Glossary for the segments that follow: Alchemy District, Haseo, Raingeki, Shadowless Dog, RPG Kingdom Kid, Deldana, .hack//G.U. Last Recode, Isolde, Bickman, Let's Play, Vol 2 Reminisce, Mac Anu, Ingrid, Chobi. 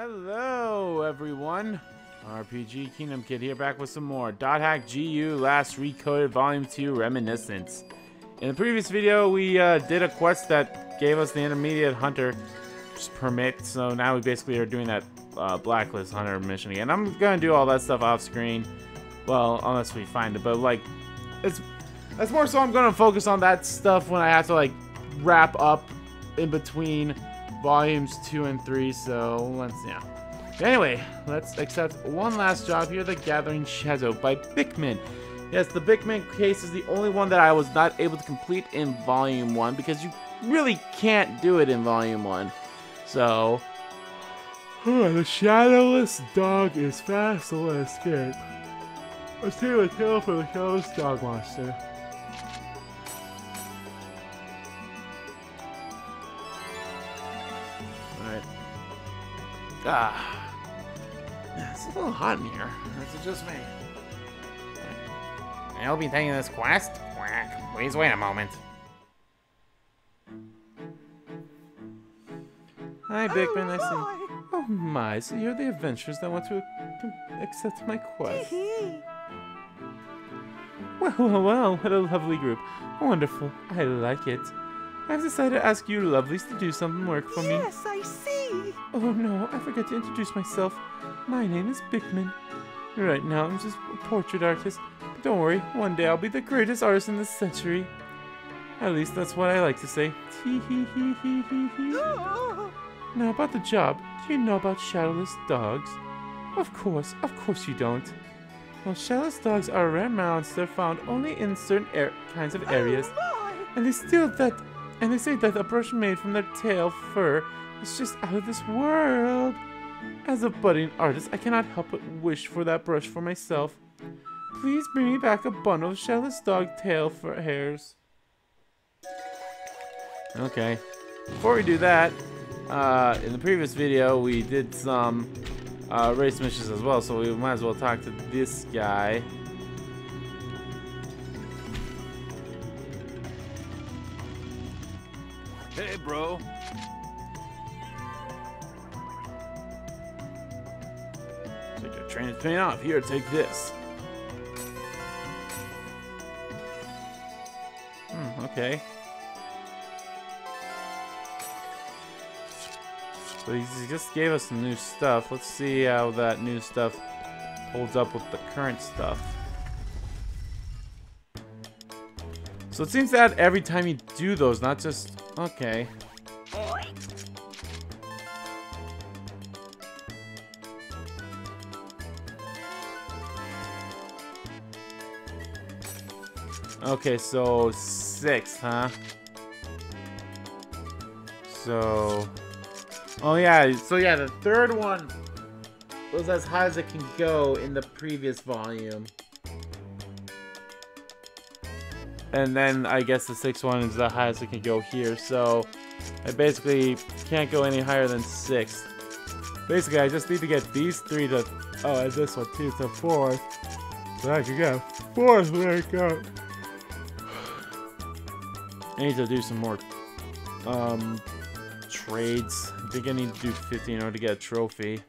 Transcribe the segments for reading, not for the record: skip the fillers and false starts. Hello, everyone. RPG Kingdom Kid here, back with some more .hack//G.U. Last Recode Volume 2 Reminiscence. In the previous video, we did a quest that gave us the intermediate hunter permit, so now we basically are doing that blacklist hunter mission again. I'm gonna do all that stuff off screen, well, unless we find it, but like, that's more so I'm gonna focus on that stuff when I have to like wrap up in between volumes 2 and 3, so let's, yeah. Anyway, let's accept one last job here, the Gathering Shadow by Bickman. Yes, the Bickman case is the only one that I was not able to complete in Volume 1, because you really can't do it in Volume 1. So, the shadowless dog is fast to escape. Let's take a tail for the shadowless dog monster. Alright. Ah. It's a little hot in here. Or is it just me? I'll be taking this quest. Quack. Please wait a moment. Hi, Bickman. I see. Oh my! So you're the adventurers that want to accept my quest. Well. What a lovely group. Wonderful. I like it. I've decided to ask you lovelies to do some work for me. Yes, I see. Oh no! I forgot to introduce myself. My name is Bickman. Right now, I'm just a portrait artist. But don't worry, one day I'll be the greatest artist in this century. At least that's what I like to say. Now about the job, do you know about shadowless dogs? Of course you don't. Well, shadowless dogs are a rare monster found only in certain kinds of areas. And they say that the brush made from their tail fur is just out of this world. As a budding artist, I cannot help but wish for that brush for myself. Please bring me back a bundle of shadowless dog tail for hairs. Okay. Before we do that, in the previous video, we did some race missions as well, so we might as well talk to this guy. Hey, bro. Train is paying off. Here, take this. Okay. So he just gave us some new stuff. Let's see how that new stuff holds up with the current stuff. So it seems to add every time you do those, not just... Okay. Okay, so 6, huh? So... Oh yeah, so yeah, the third one was as high as it can go in the previous volume. And then I guess the 6th one is the highest it can go here, so... I basically can't go any higher than 6. Basically, I just need to get these 3 to... Oh, and this one too, to 4th. So I can go 4th, there we go. I need to do some more trades. I think I need to do 50 in order to get a trophy.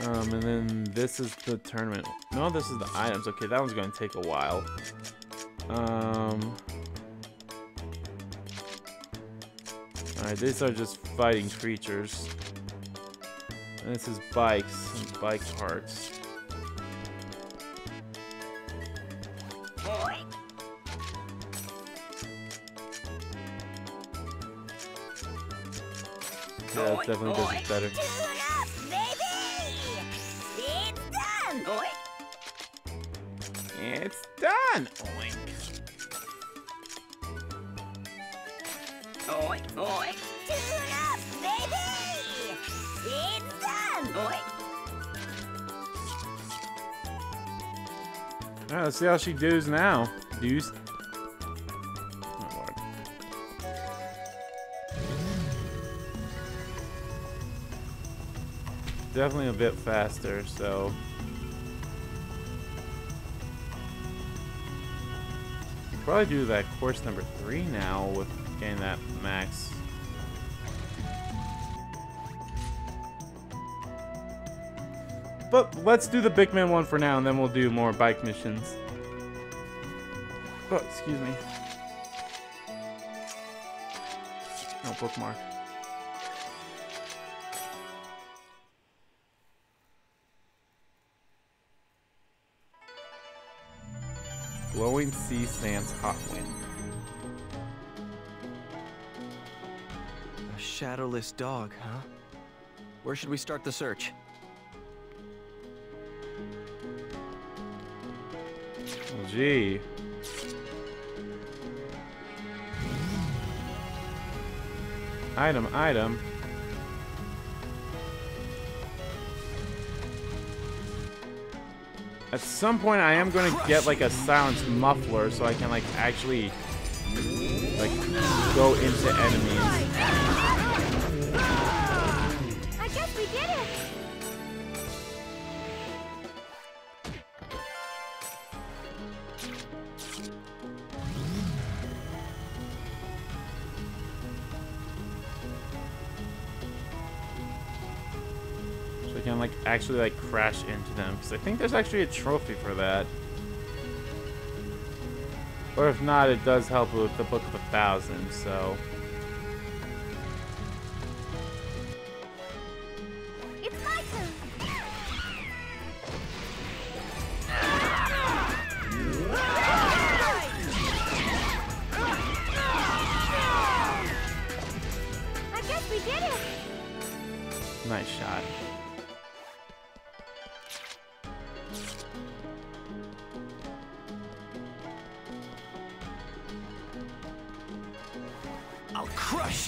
And then this is the tournament. No, this is the items. Okay, that one's going to take a while. Alright, these are just fighting creatures. And this is bikes and bike parts. Yeah, that definitely does it better. It's done! Oink. Oink, oink. Tune up, baby! It's done! Oink. Alright, let's see how she does now. Deuce. Definitely a bit faster, so. Probably do that course number 3 now with getting that max. But let's do the Bickman one for now, and then we'll do more bike missions. Oh, excuse me. No bookmark. Blowing sea sands, hot wind. A shadowless dog, huh? Where should we start the search? Oh, gee. Item, item. At some point, I am going to get like a silence muffler so I can like actually like go into enemies. I guess we did it. So I can like actually like crash into them, because I think there's actually a trophy for that. Or if not, it does help with the Book of 1,000, so.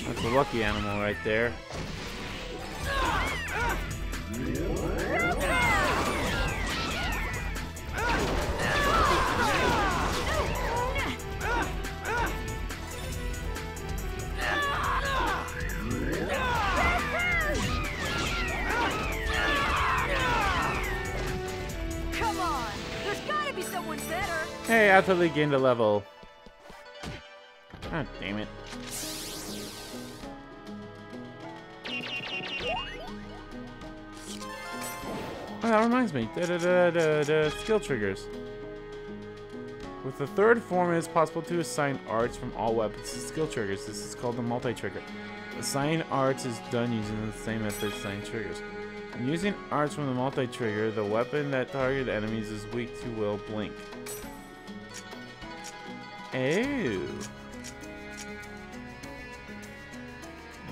That's a lucky animal right there. Come on, there's gotta be someone better. Hey, I totally gained a level. God damn it. Oh, that reminds me. Skill triggers. With the third form, it is possible to assign arts from all weapons to skill triggers. This is called the multi-trigger. Assigning arts is done using the same method as assigning triggers. When using arts from the multi-trigger, the weapon that targeted enemies is weak to will blink. Ew.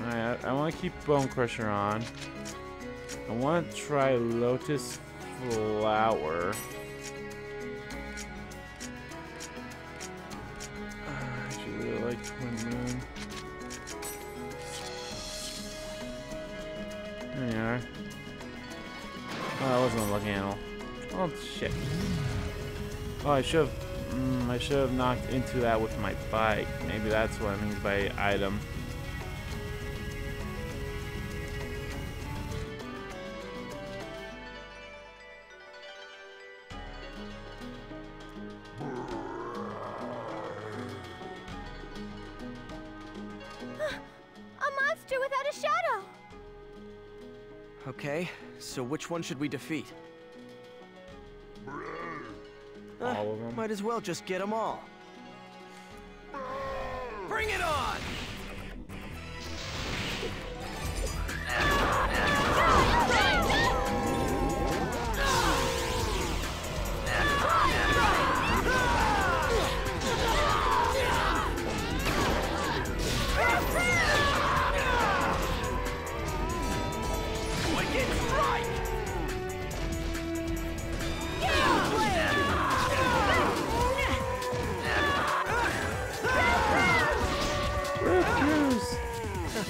Alright, I want to keep Bone Crusher on. I want to try Lotus Flower. I actually really like Twin Moon. There we are. Oh, that wasn't a lucky animal. Oh, shit. Oh, I should have knocked into that with my bike. Maybe that's what I mean by item. Okay, so which one should we defeat? All of them. Might as well just get them all. Bring it on!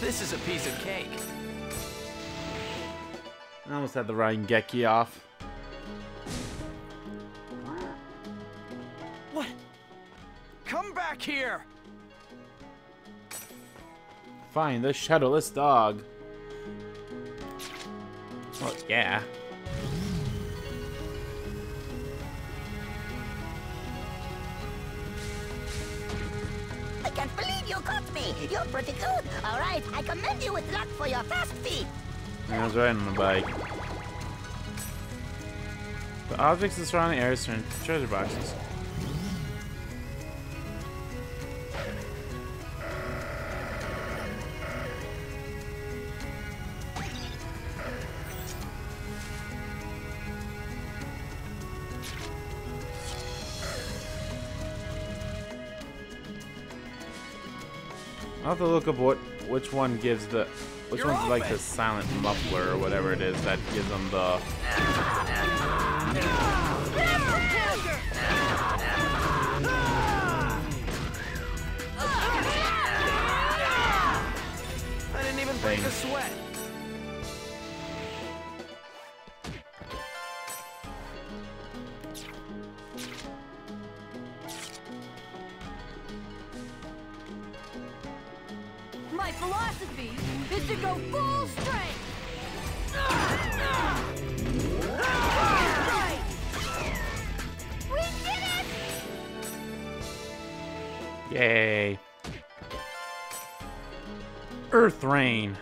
This is a piece of cake. I almost had the Raingeki off. What? Come back here! Find the shadowless dog. Oh, yeah. You're pretty good. All right, I commend you with luck for your fast feet. I was riding my bike. The objects in the surrounding areas turn into treasure boxes. I'll have to look up which one gives the one's like the silent muffler or whatever it is that gives them the I didn't even break a sweat. My philosophy is to go full strength. We did it! Yay! Earth rain.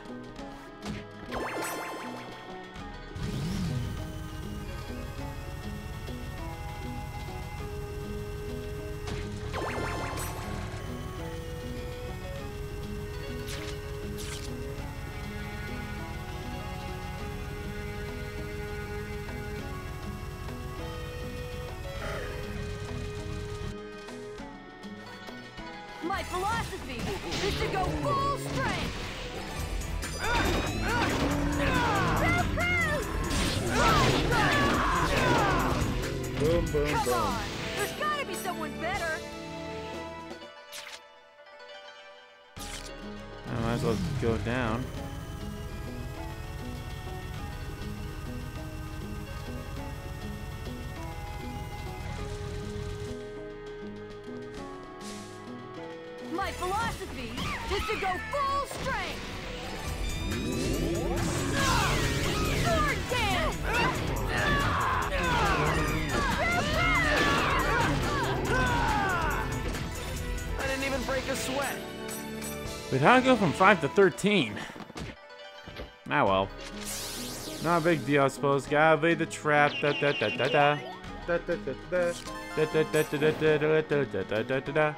My philosophy is to go full strength. Boom, boom, boom. Come on, there's gotta be someone better. I might as well go down. My philosophy is to go full strength. Sword dance! I didn't even break a sweat. But how do I go from 5 to 13? Ah well, not a big deal, I suppose. Gotta evade the trap. Da da da da da. Da da da da. Da da da da da da da da da da.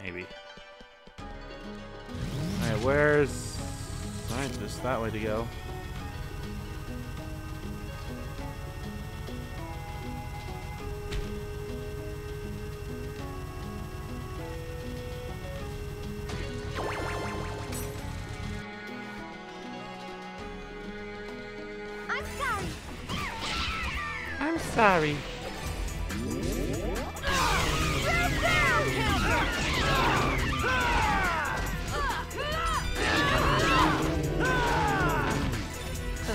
Maybe. Where's... Alright, just that way to go. I'm sorry. I'm sorry.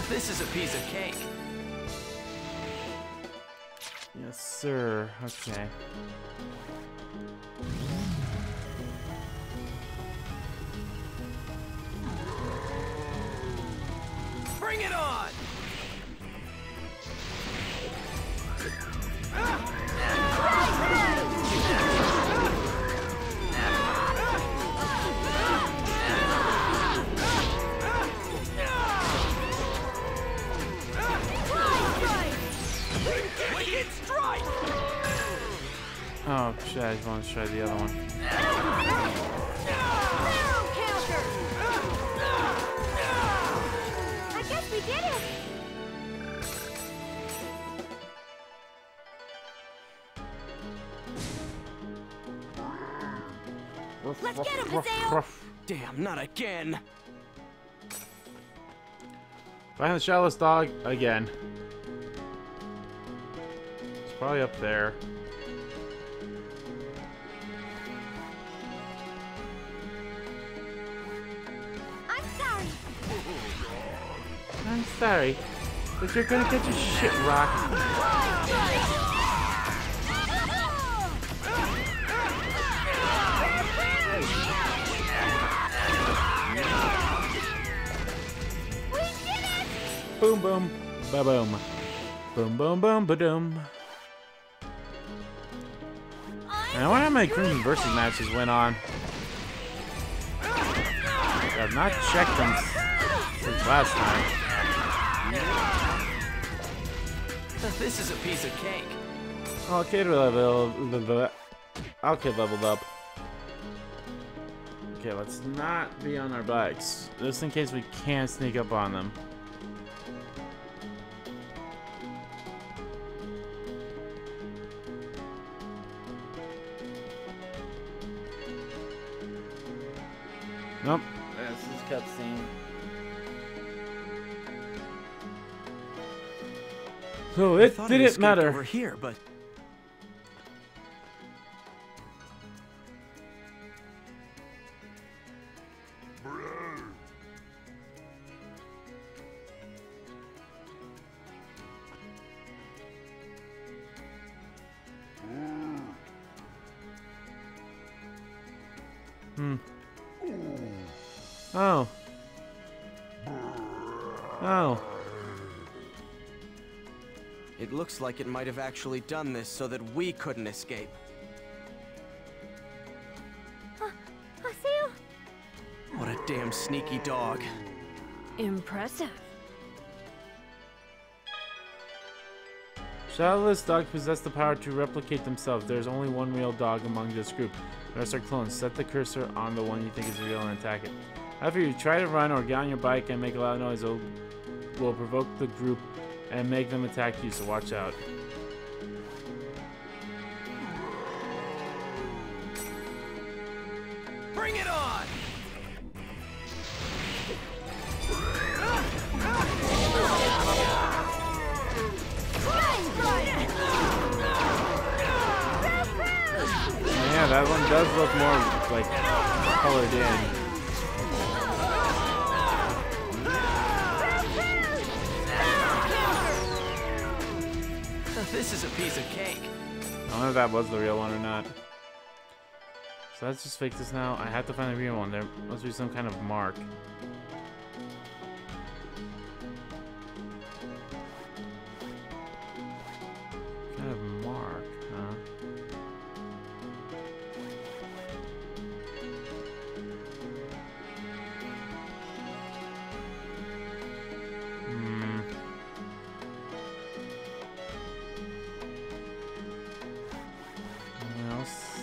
This is a piece of cake. Yes, sir. Okay. Bring it on! Oh shit, I just want to try the other one. I guess we did it. Let's get him, Haseo! Damn, not again. Find the shallowest dog again. It's probably up there. I'm sorry, but you're gonna get your shit rocked. Boom, boom, ba-boom. Boom, boom, boom, ba-doom. And I wonder how many Crimson Versus matches went on. I've not checked them since last time. This is a piece of cake. Oh, kid level. Okay, leveled up. Okay, let's not be on our bikes. Just in case we can sneak up on them. Nope. This is cutscene. So it didn't matter. Over here, but like it might have actually done this so that we couldn't escape. Haseo? What a damn sneaky dog. Impressive. Shadowless dogs possess the power to replicate themselves. There's only one real dog among this group. The rest are clones. Set the cursor on the one you think is real and attack it. After you try to run or get on your bike and make a loud noise, it will provoke the group and make them attack you, so watch out. Bring it on! Yeah, that one does look more like colored in. This is a piece of cake. I don't know if that was the real one or not. So let's just fake this now. I have to find the real one. There must be some kind of mark. What kind of mark, huh?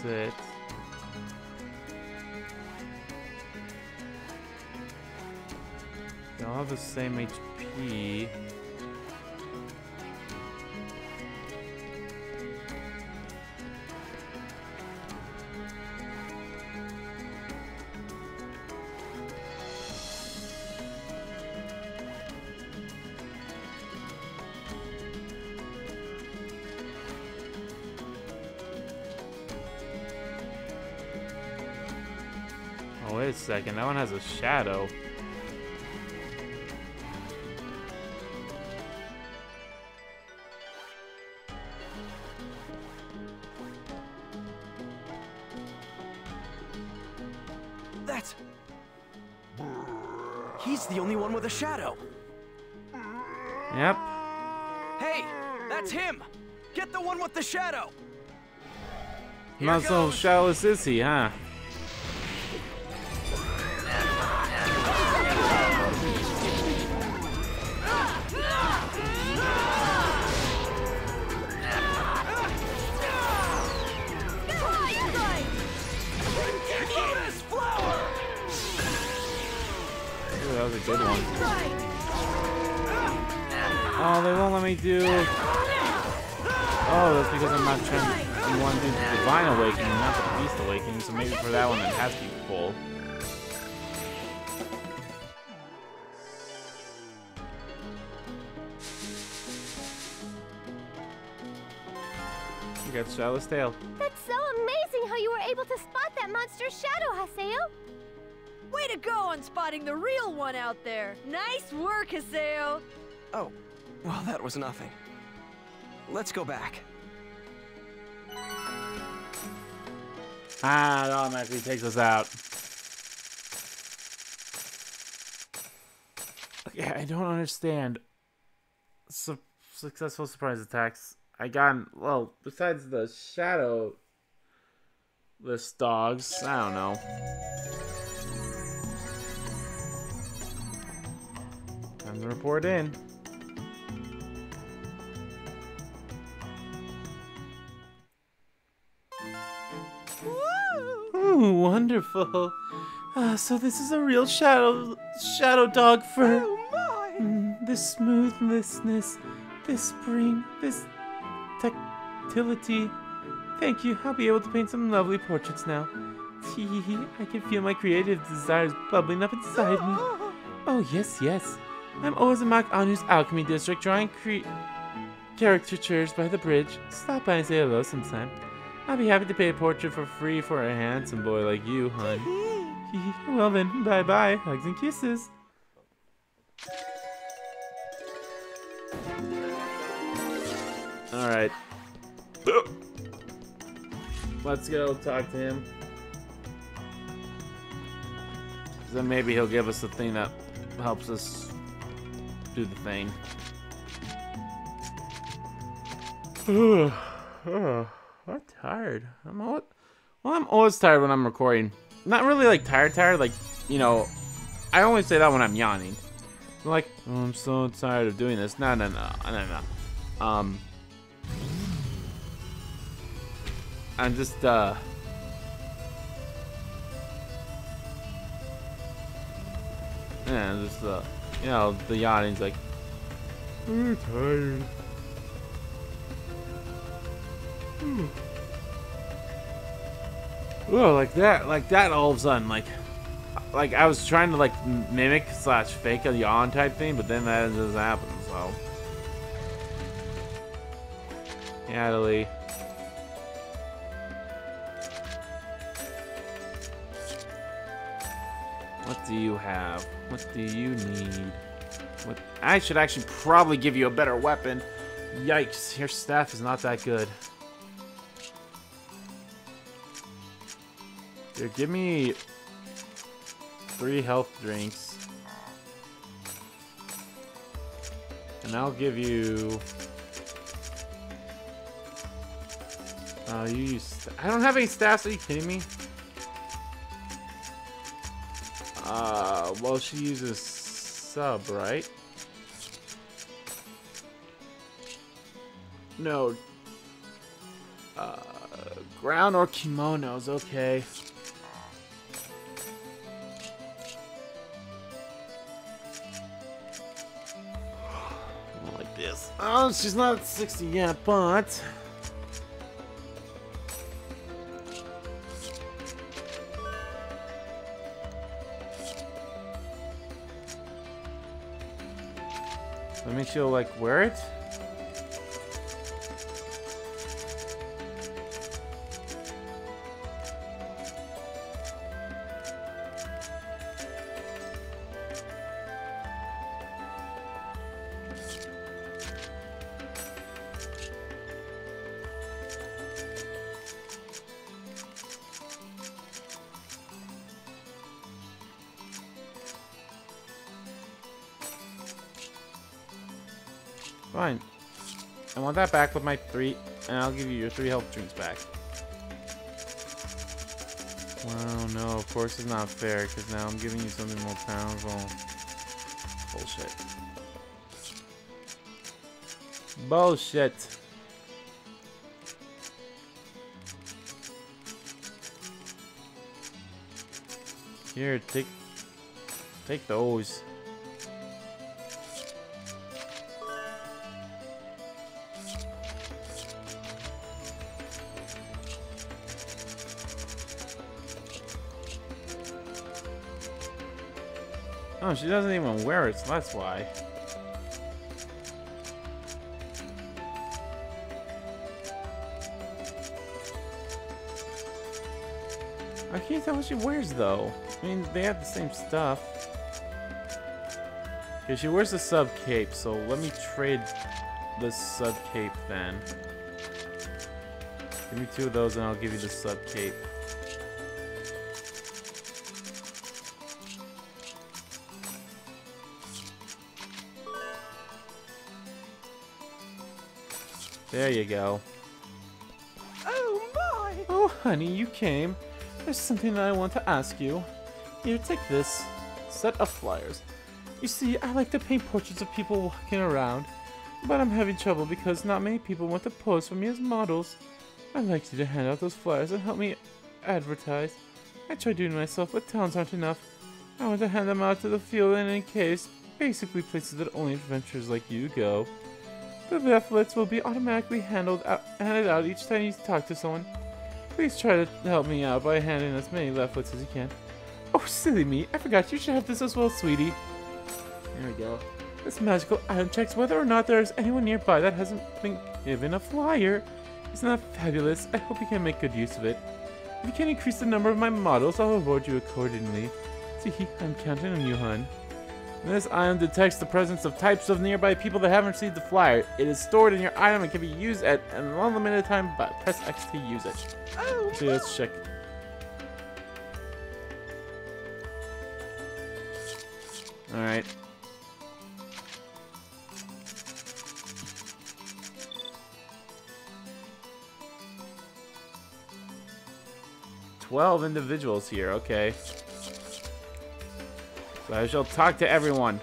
It. They all have the same HP. Wait a second, that one has a shadow. He's the only one with a shadow. Yep. Hey, that's him. Get the one with the shadow. Not so shadowless is he, huh? That was a good one. Oh, they won't let me do... Oh, that's because I'm not trying... You want to do the Divine Awakening, not the Beast Awakening, so maybe for that one it has to be full. You got Shadowless Tail. That's so amazing how you were able to spot that monster's shadow, Haseo! Way to go on spotting the real one out there! Nice work, Haseo! Oh, well, that was nothing. Let's go back. Ah, it automatically takes us out. Okay, I don't understand. successful surprise attacks. I got, well, besides the shadowless dogs, I don't know. Time to report in. Ooh, wonderful. So this is a real shadow dog fur. Oh my. This smoothness, this spring, this tactility. Thank you. I'll be able to paint some lovely portraits now. Tee, I can feel my creative desires bubbling up inside me. Oh yes, yes. I'm always in Mac Anu's Alchemy District drawing caricatures by the bridge. Stop by and say hello sometime. I'll be happy to paint a portrait for free for a handsome boy like you, hon. Well then, bye-bye. Hugs and kisses. Alright. Let's go talk to him. Then maybe he'll give us the thing that helps us do the thing. I'm tired. I'm always tired when I'm recording. Not really like tired, like, you know, I only say that when I'm yawning. I'm like, oh, I'm so tired of doing this. No. I'm just, yeah, just, you know, the yawning's like, I'm tired. Oh, like that all of a sudden, like I was trying to like mimic slash fake a yawn type thing, but then that doesn't happen, so. Natalie. What do you have? What do you need? What? I should actually probably give you a better weapon. Yikes, your staff is not that good. Dude, give me 3 health drinks, and I'll give you. You use. I don't have any staffs. Are you kidding me? Well, she uses sub, right? No. Ground or kimonos. Okay. Oh, she's not at 60 yet, but let me she'll like wear it. Fine. I want that back with my 3, and I'll give you your 3 health drinks back. Wow, no, of course it's not fair, because now I'm giving you something more powerful. Bullshit. Bullshit. Here, take those. Oh, she doesn't even wear it, so that's why. I can't tell what she wears, though. I mean, they have the same stuff. Okay, she wears the sub cape, so let me trade the sub cape then. Give me 2 of those, and I'll give you the sub cape. There you go. Oh my! Oh honey, you came. There's something that I want to ask you. Here, take this set of flyers. You see, I like to paint portraits of people walking around, but I'm having trouble because not many people want to pose for me as models. I'd like you to hand out those flyers and help me advertise. I try doing it myself, but towns aren't enough. I want to hand them out to the field and in case, basically places that only adventurers like you go. The leaflets will be automatically handed out each time you talk to someone. Please try to help me out by handing as many leaflets as you can. Oh, silly me, I forgot you should have this as well, sweetie. There we go. This magical item checks whether or not there's anyone nearby that hasn't been given a flyer. Isn't that fabulous? I hope you can make good use of it. If you can increase the number of my models, I'll reward you accordingly. See, I'm counting on you, hun. This item detects the presence of types of nearby people that haven't received the flyer. It is stored in your item and can be used at an unlimited time, but press X to use it. Oh, actually, let's check. Alright. Twelve individuals here, okay. So I shall talk to everyone.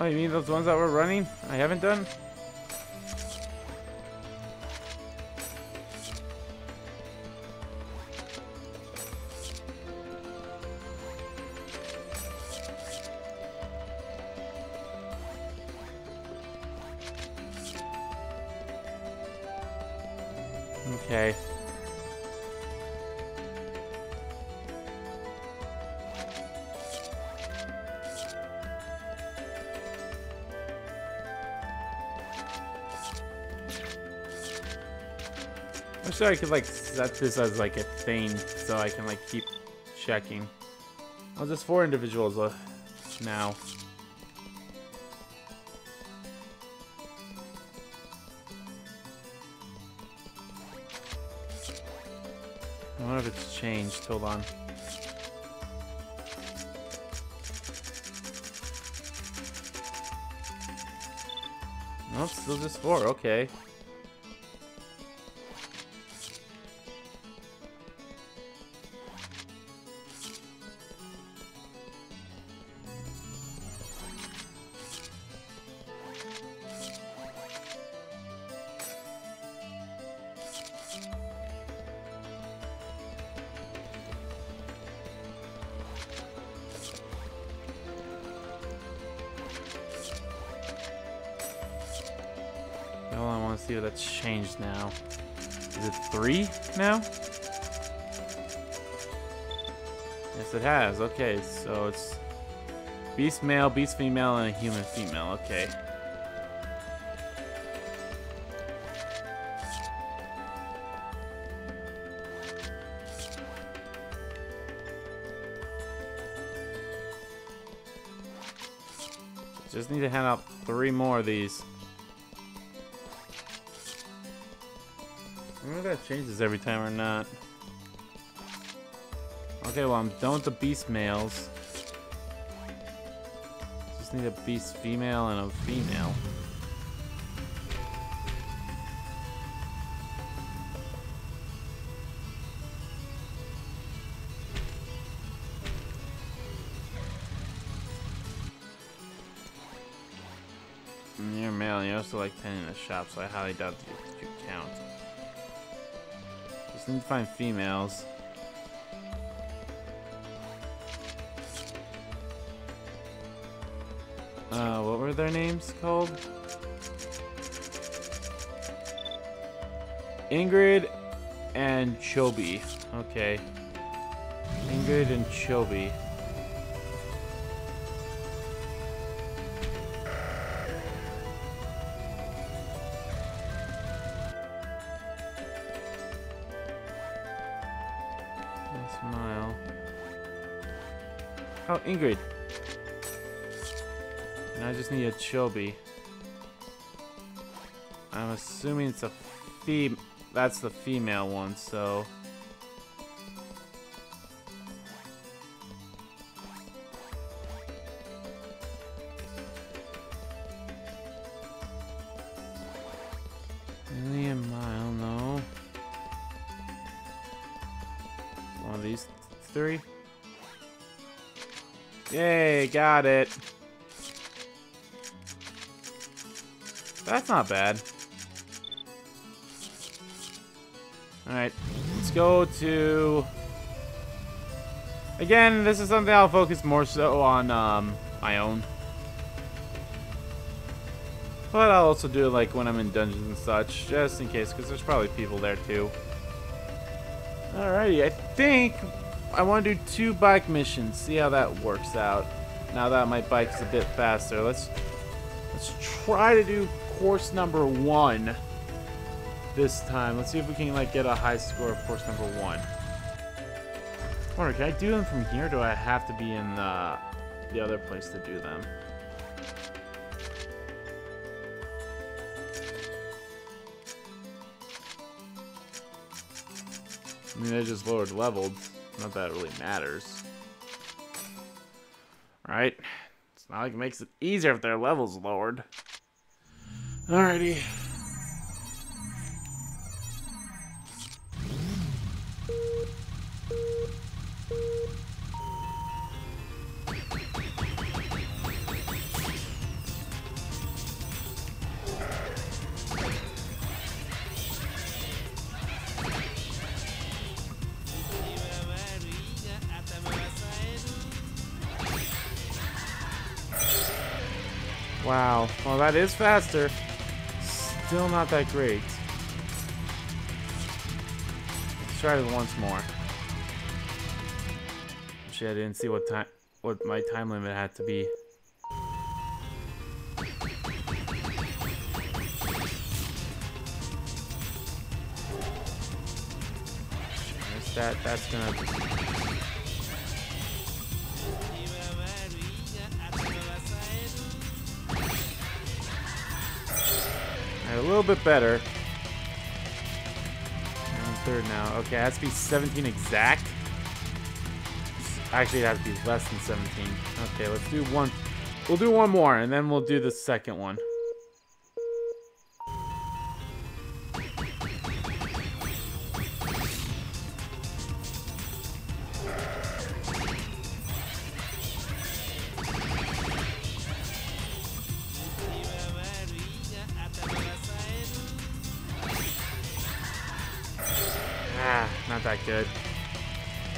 Oh, you mean those ones that were running? I haven't done? Okay. I'm sure I could like set this as like a thing so I can like keep checking. Oh, there's four individuals now. I wonder if it's changed. Hold on. Nope, still just four. Okay. Let's see if that's changed now. Is it three now? Yes, it has. Okay, so it's beast male, beast female, and a human female. Okay. Just need to hand out three more of these. I wonder if that changes every time or not. Okay, well I'm done with the beast males. Just need a beast female and a female. And you're male and you also like tending the shop, so I highly doubt that you count. I need to find females. What were their names called? Ingrid and Chobi. Okay. Ingrid and Chobi. Ingrid, And I just need a Chobi. I'm assuming it's a female. That's the female one, so. Three. Yay, got it. That's not bad. Alright, let's go to... Again, this is something I'll focus more so on my own. But I'll also do it like when I'm in dungeons and such, just in case, because there's probably people there too. Alrighty, I think... I want to do 2 bike missions, see how that works out. Now that my bike's a bit faster, let's try to do course number 1 this time. Let's see if we can like get a high score of course number 1. I wonder, can I do them from here or do I have to be in the other place to do them? I mean, they just lowered leveled. Not that it really matters. Alright. It's not like it makes it easier if their level's lowered. Alrighty. Wow, well that is faster. Still not that great. Let's try it once more. Shit, I didn't see what my time limit had to be. That's gonna. A little bit better. I'm on third now. Okay, it has to be 17 exact. Actually, it has to be less than 17. Okay, let's do one. We'll do one more, and then we'll do the second one. Not that good.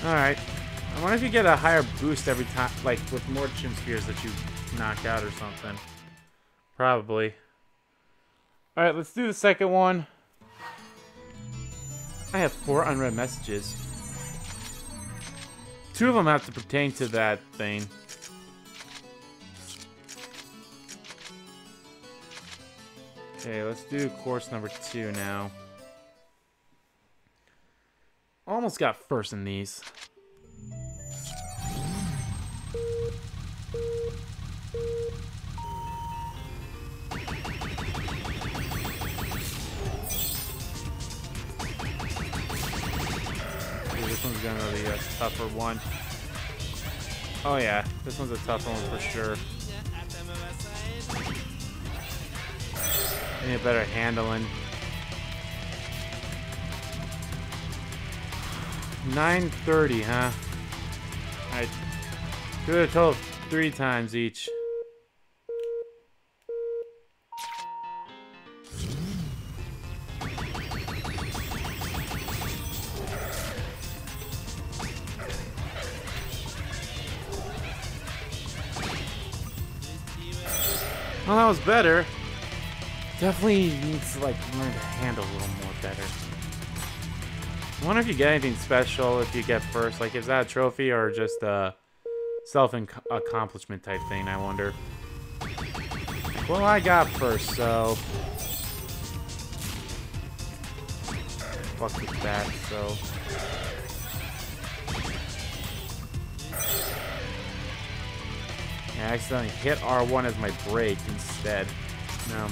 Alright. I wonder if you get a higher boost every time, like with more Chim Spears that you knock out or something. Probably. Alright, let's do the second one. I have 4 unread messages. 2 of them have to pertain to that thing. Okay, let's do course number 2 now. Almost got first in these. Dude, this one's gonna be a tougher one. Oh yeah, this one's a tough one for sure. I need a better handling. 9:30, huh? Alright. Do it a total of 3 times each. Well, that was better. Definitely needs to like learn to handle a little more better. I wonder if you get anything special if you get first. Like, is that a trophy or just a self-accomplishment type thing, I wonder? Well, I got first, so... Fuck with that, so... I accidentally hit R1 as my brake instead. No.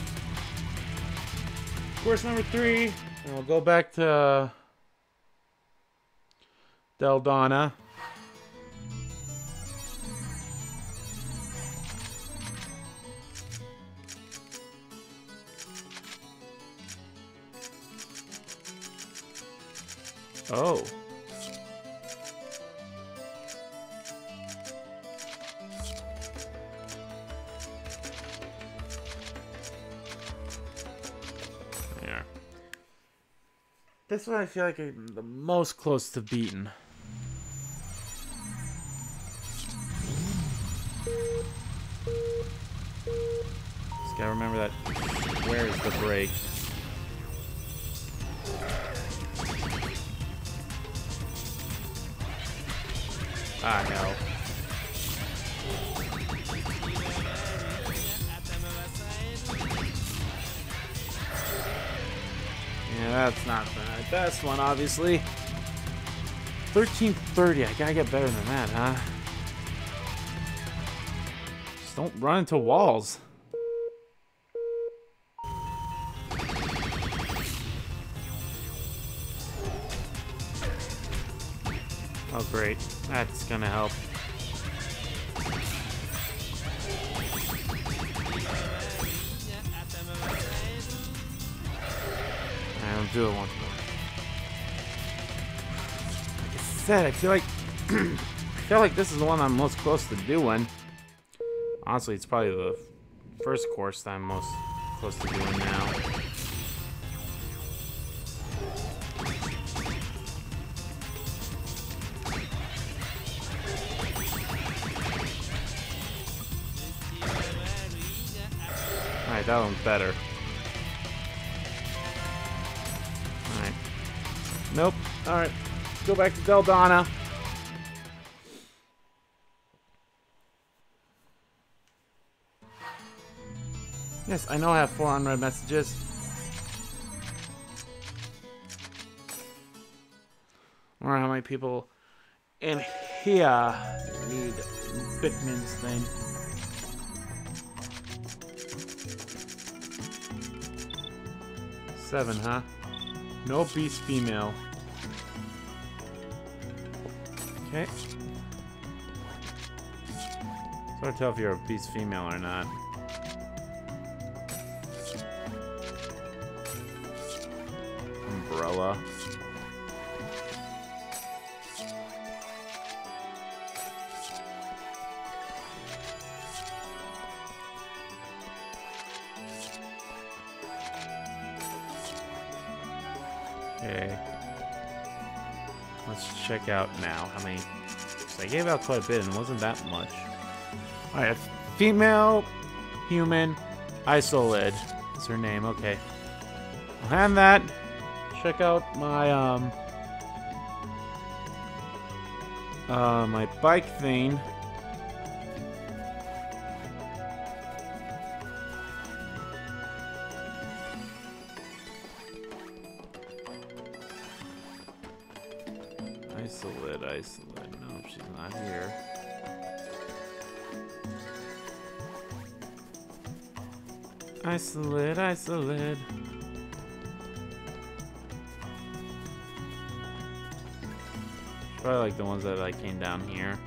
Course number 3. And we'll go back to Deldana. Oh. There. This one I feel like I'm the most close to beaten. Just gotta remember that. Where is the brake? Ah, no. Yeah, that's not the best one, obviously. 1330, I gotta get better than that, huh? Just don't run into walls. Oh, great. That's gonna help. I'll do it once more. Like I said, I feel like this is the one I'm most close to doing. Honestly, it's probably the first course that I'm most close to doing now. That one's better. Alright. Nope. Alright. Go back to Deldana. Yes, I know I have 4 unread messages. I wonder how many people in here need Bickman's thing. Seven, huh? No beast female. Okay. It's hard to tell if you're a beast female or not. Umbrella. Okay, let's check out now how many, so I gave out quite a bit and it wasn't that much. Alright, female, human, Isolde is her name, okay. I'll hand that, check out my, my bike thing. Isolde, no, she's not here. Isolde. Probably like the ones that like came down here.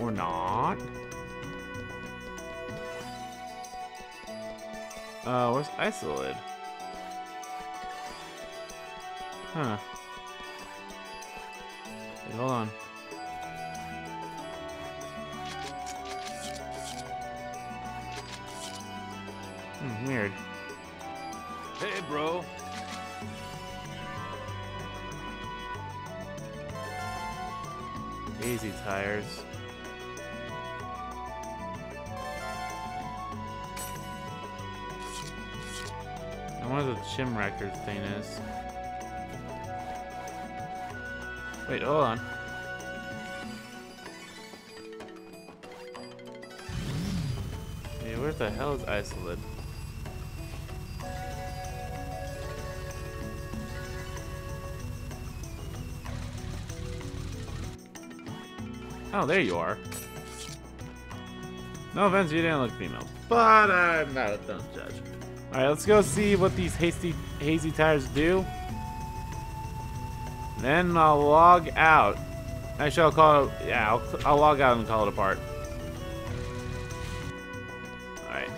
Or not. Where's Isolde? Huh. Wait, hold on. Hmm, weird. Hey, bro. Daisy tires. I wonder what the gym record thing is. Wait, hold on. Hey, where the hell is Isolde? Oh, there you are. No offense, you didn't look female, but I'm not a dumb judge. Alright, let's go see what these hazy tires do. Then I'll log out. Actually, I'll call it... Yeah, I'll log out and call it apart. Alright.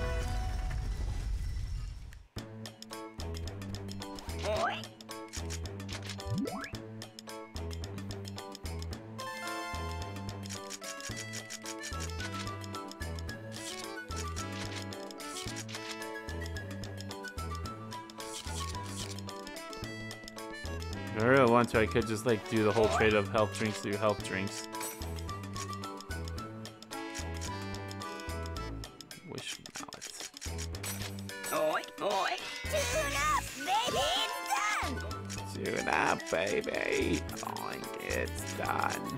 If I really want to, I could just like do the whole trade of health drinks through health drinks. Wish mallet. Tune up, baby. Oink, it's done.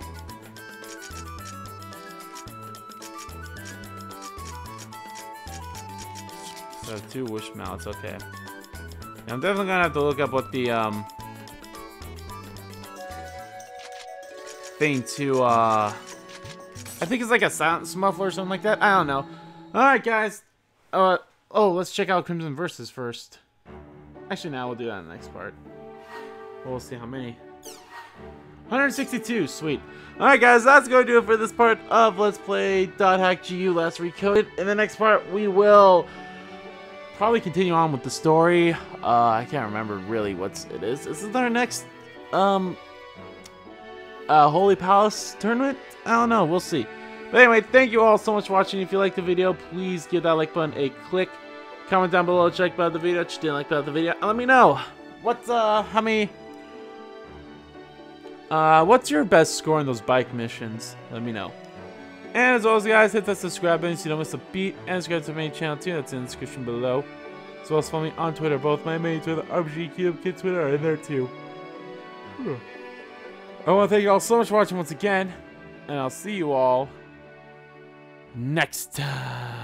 So 2 wish mallets, okay. Now I'm definitely gonna have to look up what the thing to I think it's like a silence muffler or something like that. I don't know. Alright guys. Oh, let's check out Crimson Versus first. Actually now we'll do that in the next part. We'll see how many. 162, sweet. Alright guys, that's gonna do it for this part of Let's Play .hack//G.U. Last Recode. In the next part we will probably continue on with the story. I can't remember really what it is. This is our next Holy Palace tournament? I don't know, we'll see. But anyway, thank you all so much for watching. If you liked the video, please give that like button a click. Comment down below, check about the video, just didn't like about the video, and let me know what's how many what's your best score in those bike missions? Let me know. And as always guys, hit that subscribe button so you don't miss a beat, and subscribe to my main channel too, that's in the description below. As well as follow me on Twitter, both my main Twitter, RPG Kingdom Kid Twitter are in there too. I want to thank you all so much for watching once again, and I'll see you all next time.